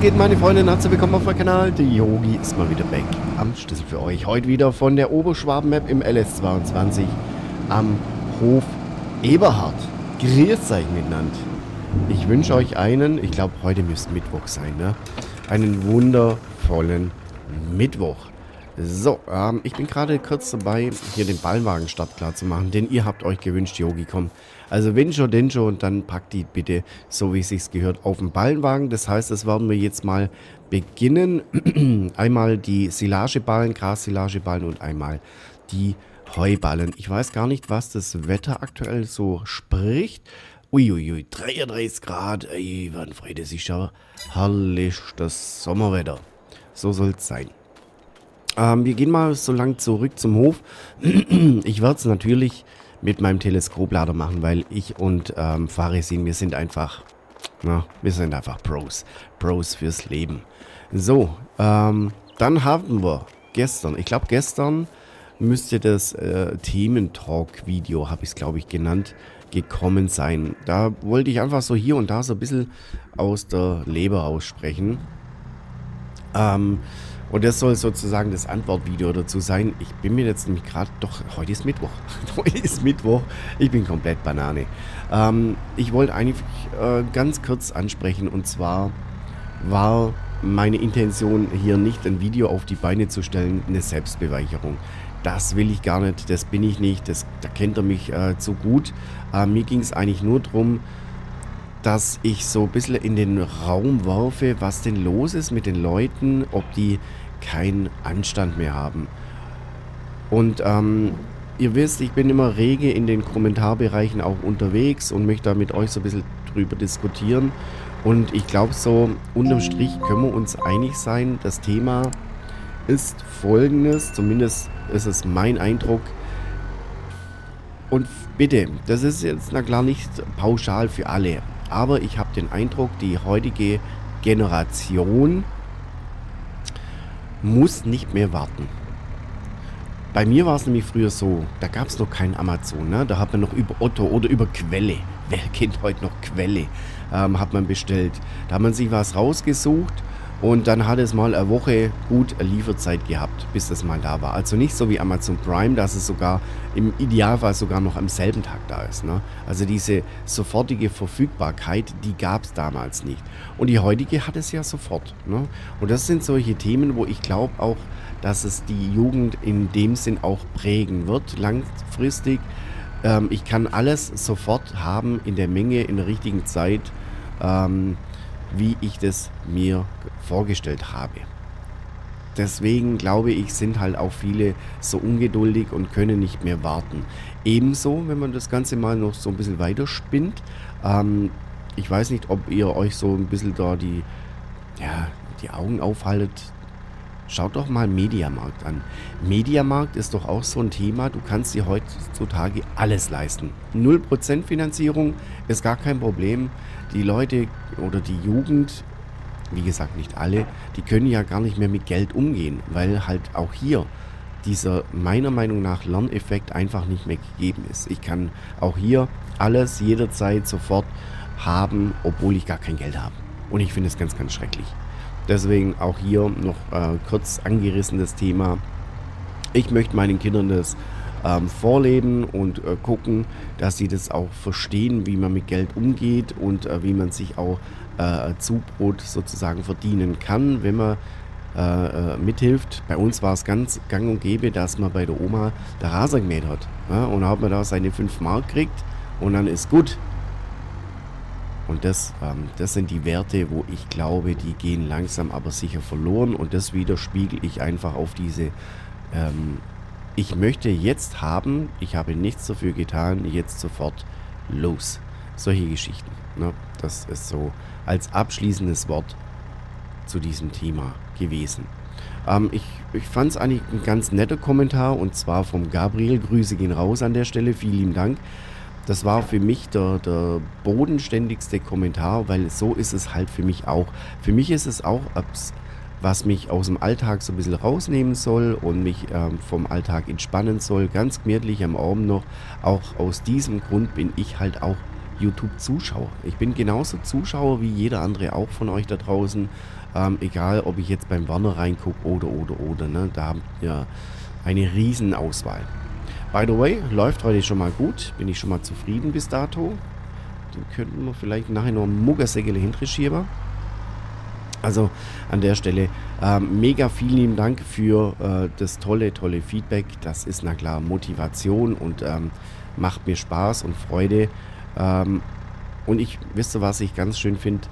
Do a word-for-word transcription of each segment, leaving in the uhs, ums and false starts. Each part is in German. Was geht, meine Freunde? Herzlich willkommen auf meinem Kanal. Der Yogi ist mal wieder back am Schlüssel für euch. Heute wieder von der Oberschwaben-Map im L S zweiundzwanzig am Hof Eberhardt. Grüßzeichen genannt. Ich wünsche euch einen, ich glaube, heute müsste Mittwoch sein, ne? Einen wundervollen Mittwoch. So, ähm, ich bin gerade kurz dabei, hier den Ballwagenstart klar zu machen, denn ihr habt euch gewünscht, Yogi, komm. Also wenn schon, denn schon, und dann packt die bitte, so wie es sich gehört, auf den Ballenwagen. Das heißt, das werden wir jetzt mal beginnen. Einmal die Silageballen, Grassilageballen und einmal die Heuballen. Ich weiß gar nicht, was das Wetter aktuell so spricht. Uiuiui, dreiunddreißig Grad, ey, wann freut es sich aber. Herrlich, das Sommerwetter. So soll es sein. Ähm, wir gehen mal so lang zurück zum Hof. Ich werde es natürlich mit meinem Teleskoplader machen, weil ich und ähm, Faresin, wir sind einfach, na, wir sind einfach Pros. Pros fürs Leben. So, ähm, dann haben wir gestern, ich glaube gestern müsste das äh, Thementalk-Video, habe ich es glaube ich genannt, gekommen sein. Da wollte ich einfach so hier und da so ein bisschen aus der Leber aussprechen. Ähm, Und das soll sozusagen das Antwortvideo dazu sein. Ich bin mir jetzt nämlich gerade... Doch, heute ist Mittwoch. Heute ist Mittwoch. Ich bin komplett Banane. Ähm, ich wollte eigentlich äh, ganz kurz ansprechen. Und zwar war meine Intention, hier nicht ein Video auf die Beine zu stellen, eine Selbstbeweicherung. Das will ich gar nicht. Das bin ich nicht. Das, da kennt ihr mich äh, zu gut. Äh, mir ging es eigentlich nur darum, dass ich so ein bisschen in den Raum werfe, was denn los ist mit den Leuten, ob die keinen Anstand mehr haben. Und ähm, ihr wisst, ich bin immer rege in den Kommentarbereichen auch unterwegs und möchte da mit euch so ein bisschen drüber diskutieren. Und ich glaube, so unterm Strich können wir uns einig sein, das Thema ist folgendes, zumindest ist es mein Eindruck. Und bitte, das ist jetzt na klar nicht pauschal für alle. Aber ich habe den Eindruck, die heutige Generation muss nicht mehr warten. Bei mir war es nämlich früher so, da gab es noch keinen Amazon, ne? Da hat man noch über Otto oder über Quelle, wer kennt heute noch Quelle, ähm, hat man bestellt. Da hat man sich was rausgesucht und dann hat es mal eine Woche gut Lieferzeit gehabt, bis das mal da war. Also nicht so wie Amazon Prime, dass es sogar im Idealfall sogar noch am selben Tag da ist, ne? Also diese sofortige Verfügbarkeit, die gab es damals nicht. Und die heutige hat es ja sofort, ne? Und das sind solche Themen, wo ich glaube auch, dass es die Jugend in dem Sinn auch prägen wird, langfristig. Ähm, ich kann alles sofort haben, in der Menge, in der richtigen Zeit, ähm, wie ich das mir vorgestellt habe. Deswegen glaube ich, sind halt auch viele so ungeduldig und können nicht mehr warten. Ebenso, wenn man das Ganze mal noch so ein bisschen weiterspinnt. Ähm, ich weiß nicht, ob ihr euch so ein bisschen da die, ja, die Augen aufhaltet. Schaut doch mal Mediamarkt an. Mediamarkt ist doch auch so ein Thema, du kannst dir heutzutage alles leisten. null Prozent Finanzierung ist gar kein Problem. Die Leute oder die Jugend, wie gesagt nicht alle, die können ja gar nicht mehr mit Geld umgehen, weil halt auch hier dieser meiner Meinung nach Lerneffekt einfach nicht mehr gegeben ist. Ich kann auch hier alles jederzeit sofort haben, obwohl ich gar kein Geld habe. Und ich finde es ganz, ganz schrecklich. Deswegen auch hier noch äh, kurz angerissen das Thema. Ich möchte meinen Kindern das ähm, vorleben und äh, gucken, dass sie das auch verstehen, wie man mit Geld umgeht und äh, wie man sich auch äh, Zubrot sozusagen verdienen kann, wenn man äh, äh, mithilft. Bei uns war es ganz gang und gäbe, dass man bei der Oma der Rasen gemäht hat. Ja? Und da hat man da seine fünf Mark gekriegt und dann ist gut. Und das, ähm, das sind die Werte, wo ich glaube, die gehen langsam aber sicher verloren. Und das widerspiegel ich einfach auf diese, ähm, ich möchte jetzt haben, ich habe nichts dafür getan, jetzt sofort los. Solche Geschichten, ne? Das ist so als abschließendes Wort zu diesem Thema gewesen. Ähm, ich ich fand es eigentlich ein ganz netter Kommentar, und zwar vom Gabriel. Grüße gehen raus an der Stelle, vielen lieben Dank. Das war für mich der, der bodenständigste Kommentar, weil so ist es halt für mich auch. Für mich ist es auch, was mich aus dem Alltag so ein bisschen rausnehmen soll und mich ähm, vom Alltag entspannen soll, ganz gemütlich am Abend noch. Auch aus diesem Grund bin ich halt auch YouTube-Zuschauer. Ich bin genauso Zuschauer wie jeder andere auch von euch da draußen. Ähm, egal, ob ich jetzt beim Warner reingucke oder, oder, oder. Ne? Da habt ihr eine Riesenauswahl. By the way, läuft heute schon mal gut. Bin ich schon mal zufrieden bis dato. Den könnten wir vielleicht nachher noch einen Muggersäckele hinterschieben. Also an der Stelle ähm, mega vielen lieben Dank für äh, das tolle, tolle Feedback. Das ist na klar Motivation und ähm, macht mir Spaß und Freude. Ähm, und ich, wisst ihr, was ich ganz schön finde?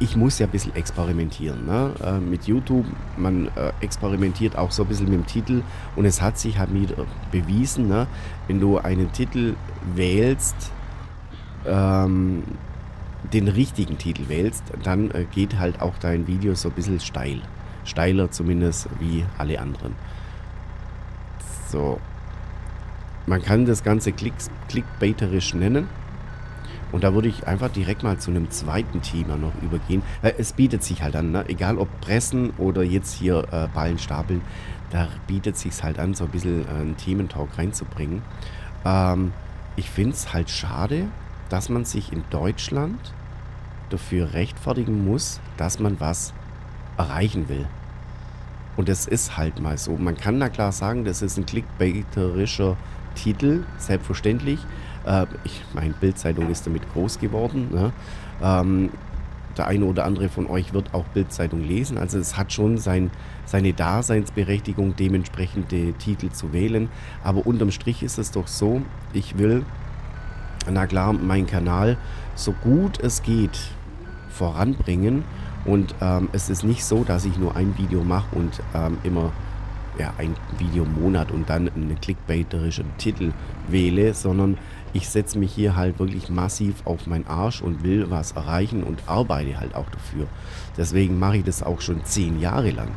Ich muss ja ein bisschen experimentieren, ne? äh, mit YouTube. Man äh, experimentiert auch so ein bisschen mit dem Titel. Und es hat sich halt wieder bewiesen, ne? Wenn du einen Titel wählst, ähm, den richtigen Titel wählst, dann äh, geht halt auch dein Video so ein bisschen steil. Steiler zumindest wie alle anderen. So. Man kann das Ganze Klicks, clickbaiterisch nennen. Und da würde ich einfach direkt mal zu einem zweiten Thema noch übergehen. Äh, es bietet sich halt an, ne? Egal ob Pressen oder jetzt hier äh, Ballen stapeln, da bietet sich halt an, so ein bisschen äh, einen Thementalk reinzubringen. Ähm, ich finde es halt schade, dass man sich in Deutschland dafür rechtfertigen muss, dass man was erreichen will. Und das ist halt mal so. Man kann da klar sagen, das ist ein clickbaiterischer Titel, selbstverständlich. Äh, ich meine, Bildzeitung ist damit groß geworden. Ne? Ähm, der eine oder andere von euch wird auch Bildzeitung lesen. Also es hat schon sein, seine Daseinsberechtigung, dementsprechende Titel zu wählen. Aber unterm Strich ist es doch so, ich will... na klar, mein Kanal so gut es geht voranbringen und ähm, es ist nicht so, dass ich nur ein Video mache und ähm, immer ja, ein Video im Monat und dann einen clickbaiterischen Titel wähle, sondern ich setze mich hier halt wirklich massiv auf meinen Arsch und will was erreichen und arbeite halt auch dafür. Deswegen mache ich das auch schon zehn Jahre lang.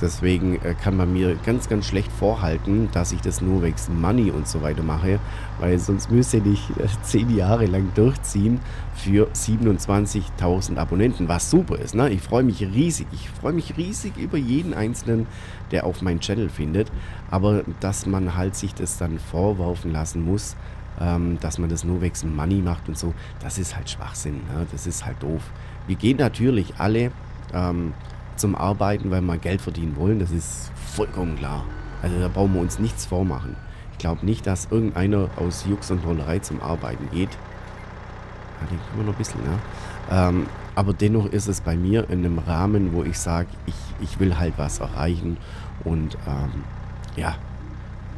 Deswegen kann man mir ganz, ganz schlecht vorhalten, dass ich das nur wegs Money und so weiter mache, weil sonst müsste ich zehn Jahre lang durchziehen für siebenundzwanzigtausend Abonnenten, was super ist. Ne? Ich freue mich riesig. Ich freue mich riesig über jeden Einzelnen, der auf meinen Channel findet, aber dass man halt sich das dann vorwerfen lassen muss, ähm, dass man das nur wegs Money macht und so, das ist halt Schwachsinn. Ne? Das ist halt doof. Wir gehen natürlich alle... Ähm, zum Arbeiten, weil wir Geld verdienen wollen, das ist vollkommen klar. Also da brauchen wir uns nichts vormachen. Ich glaube nicht, dass irgendeiner aus Jux und Tollerei zum Arbeiten geht. Ja, den können wir noch ein bisschen, ne? Ähm, aber dennoch ist es bei mir in einem Rahmen, wo ich sage, ich, ich will halt was erreichen und ähm, ja,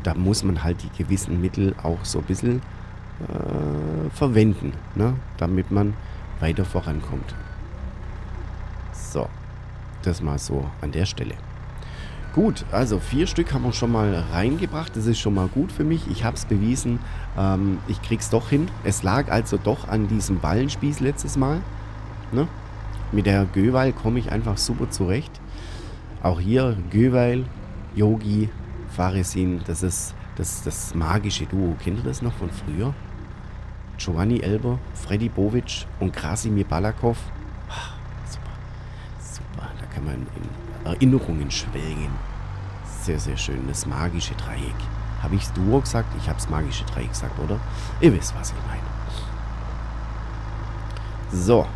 da muss man halt die gewissen Mittel auch so ein bisschen äh, verwenden, ne? Damit man weiter vorankommt. So. Das mal so an der Stelle. Gut, also vier Stück haben wir schon mal reingebracht. Das ist schon mal gut für mich. Ich habe es bewiesen. Ähm, ich krieg's doch hin. Es lag also doch an diesem Ballenspieß letztes Mal. Ne? Mit der Göweil komme ich einfach super zurecht. Auch hier Göweil, Yogi, Faresin. Das ist das, das magische Duo. Kennt ihr das noch von früher? Giovanni Elber, Freddy Bobic und Krasimir Balakov. Kann man in Erinnerungen schwelgen. Sehr, sehr schön. Das magische Dreieck. Habe ich es Duo gesagt? Ich habe das magische Dreieck gesagt, oder? Ihr wisst, was ich meine. So.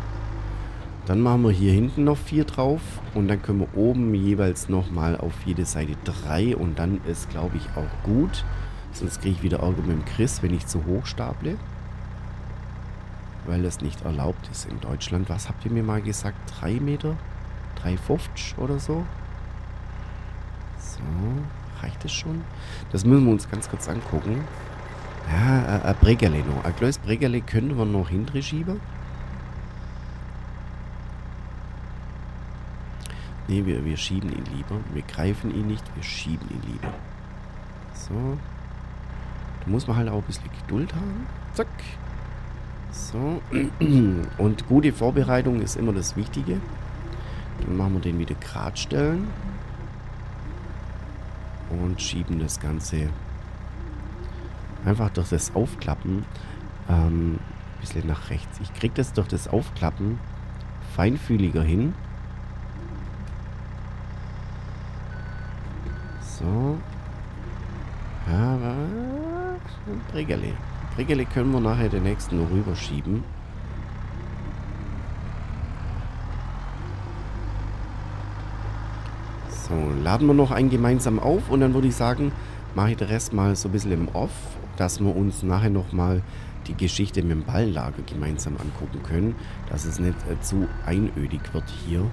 Dann machen wir hier hinten noch vier drauf. Und dann können wir oben jeweils nochmal auf jede Seite drei. Und dann ist, glaube ich, auch gut. Sonst kriege ich wieder Ärger mit dem Chris, wenn ich zu hoch staple. Weil das nicht erlaubt ist in Deutschland. Was habt ihr mir mal gesagt? Drei Meter? drei fünfzig oder so. So, reicht das schon? Das müssen wir uns ganz kurz angucken. Ja, ein Bregerle noch. Ein kleines Bregerle könnten wir noch hinten schieben. Ne, wir, wir schieben ihn lieber. Wir greifen ihn nicht, wir schieben ihn lieber. So. Da muss man halt auch ein bisschen Geduld haben. Zack. So. Und gute Vorbereitung ist immer das Wichtige. Dann machen wir den wieder gerade stellen und schieben das Ganze einfach durch das Aufklappen ähm, ein bisschen nach rechts. Ich kriege das durch das Aufklappen feinfühliger hin. So. Ja, Bregerle. Brigele können wir nachher den nächsten noch rüberschieben. So, laden wir noch einen gemeinsam auf und dann würde ich sagen, mache ich den Rest mal so ein bisschen im Off, dass wir uns nachher nochmal die Geschichte mit dem Balllager gemeinsam angucken können, dass es nicht äh, zu einödig wird hier.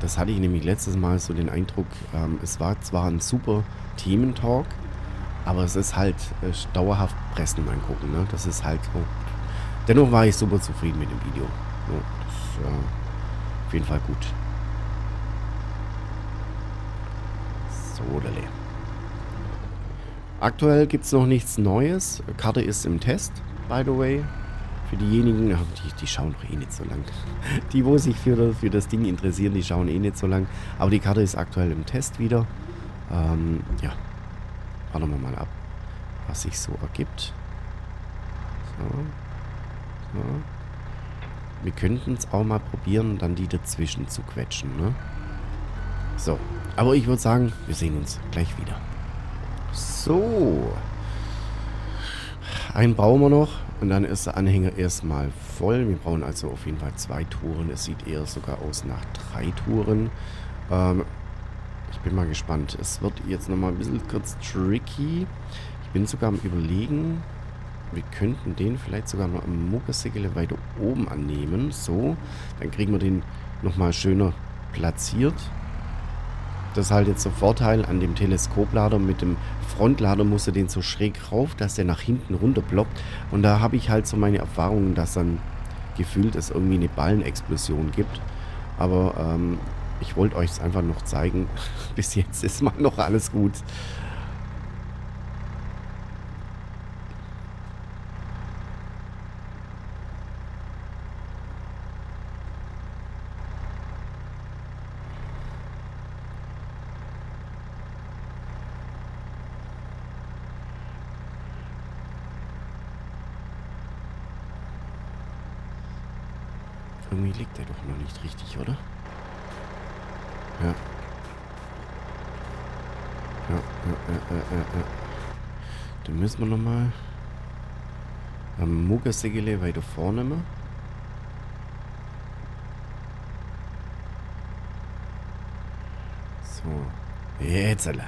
Das hatte ich nämlich letztes Mal so den Eindruck, ähm, es war zwar ein super Thementalk, aber es ist halt äh, dauerhaft Pressen angucken, ne? Das ist halt so. Dennoch war ich super zufrieden mit dem Video. Ja, das ist äh, auf jeden Fall gut. So, oder leer. Aktuell gibt es noch nichts Neues. Karte ist im Test, by the way. Für diejenigen, die, die schauen doch eh nicht so lang. Die, wo sich für, für das Ding interessieren, die schauen eh nicht so lang. Aber die Karte ist aktuell im Test wieder. Ähm, ja. Warten wir mal ab, was sich so ergibt. So. So. Wir könnten es auch mal probieren, dann die dazwischen zu quetschen, ne? So. Aber ich würde sagen, wir sehen uns gleich wieder. So. Einen brauchen wir noch und dann ist der Anhänger erstmal voll. Wir brauchen also auf jeden Fall zwei Touren. Es sieht eher sogar aus nach drei Touren. Ähm, ich bin mal gespannt. Es wird jetzt nochmal ein bisschen kurz tricky. Ich bin sogar am Überlegen. Wir könnten den vielleicht sogar noch am Muckersäckele weiter oben annehmen. So, dann kriegen wir den nochmal schöner platziert. Das ist halt jetzt der Vorteil an dem Teleskoplader. Mit dem Frontlader musst du den so schräg rauf, dass der nach hinten runterploppt. Und da habe ich halt so meine Erfahrungen, dass dann gefühlt es irgendwie eine Ballenexplosion gibt. Aber ähm, ich wollte euch es einfach noch zeigen. Bis jetzt ist mal noch alles gut. Irgendwie liegt der doch noch nicht richtig, oder? Ja. Ja, ja, ja, ja, ja. Dann müssen wir nochmal am Muckersäckele weiter vornehmen. So. Jetzt alle.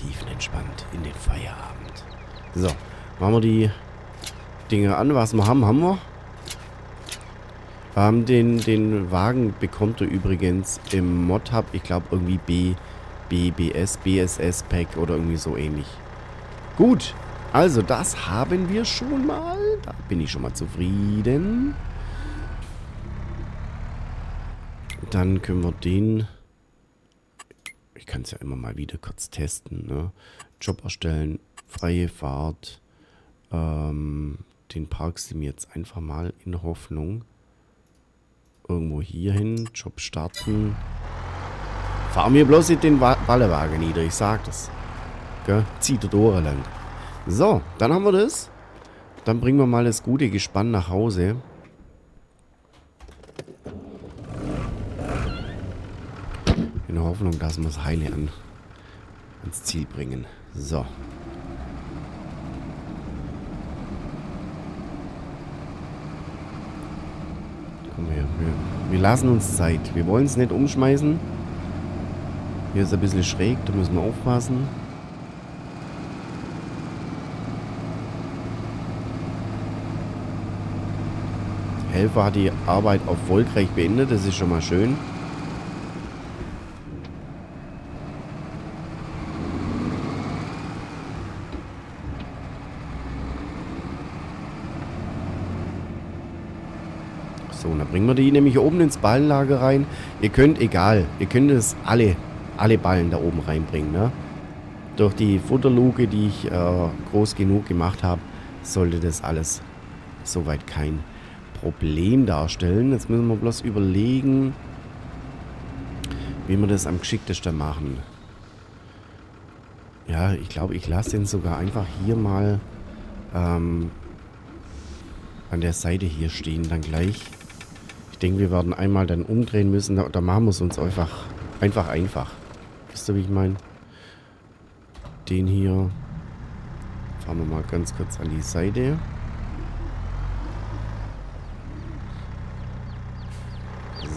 Tiefenentspannt in den Feierabend. So. Machen wir die Dinge an, was wir haben, haben wir. Ähm, den, den Wagen bekommt ihr übrigens im Mod-Hub, ich glaube irgendwie B, BBS, B S S-Pack oder irgendwie so ähnlich. Gut, also das haben wir schon mal. Da bin ich schon mal zufrieden. Dann können wir den... Ich kann es ja immer mal wieder kurz testen, ne? Job erstellen, freie Fahrt... Ähm, den parkst du mir jetzt einfach mal in Hoffnung. Irgendwo hier hin. Job starten. Fahr mir bloß nicht den Ballewagen nieder. Ich sag das. Gell? Zieht die Tore lang. So, dann haben wir das. Dann bringen wir mal das gute Gespann nach Hause. In der Hoffnung, dass wir das Heile an, ans Ziel bringen. So. Wir, wir, wir lassen uns Zeit. Wir wollen es nicht umschmeißen. Hier ist ein bisschen schräg, da müssen wir aufpassen. Der Helfer hat die Arbeit erfolgreich beendet, das ist schon mal schön. Bringen wir die nämlich oben ins Ballenlager rein. Ihr könnt, egal, ihr könnt es alle, alle Ballen da oben reinbringen, ne? Durch die Futterluke, die ich äh, groß genug gemacht habe, sollte das alles soweit kein Problem darstellen. Jetzt müssen wir bloß überlegen, wie wir das am geschicktesten machen. Ja, ich glaube, ich lasse den sogar einfach hier mal ähm, an der Seite hier stehen, dann gleich. Ich denke, wir werden einmal dann umdrehen müssen. Da, da machen wir es uns einfach einfach einfach. Wisst ihr, wie ich meine? den hier. Fahren wir mal ganz kurz an die Seite.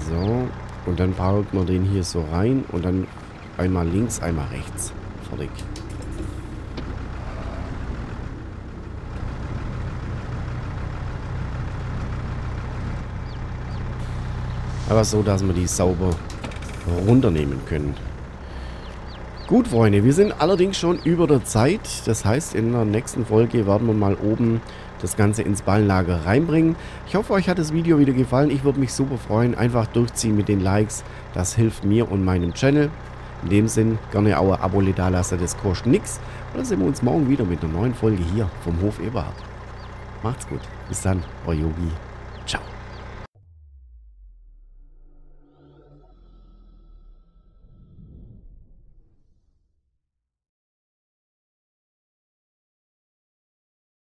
So. Und dann parken wir den hier so rein. Und dann einmal links, einmal rechts. Fertig. Aber so, dass wir die sauber runternehmen können. Gut, Freunde, wir sind allerdings schon über der Zeit. Das heißt, in der nächsten Folge werden wir mal oben das Ganze ins Ballenlager reinbringen. Ich hoffe, euch hat das Video wieder gefallen. Ich würde mich super freuen. Einfach durchziehen mit den Likes. Das hilft mir und meinem Channel. In dem Sinn, gerne auch ein Abo da lassen. Das kostet nichts. Und dann sehen wir uns morgen wieder mit einer neuen Folge hier vom Hof Eberhardt. Macht's gut. Bis dann, euer Yogi.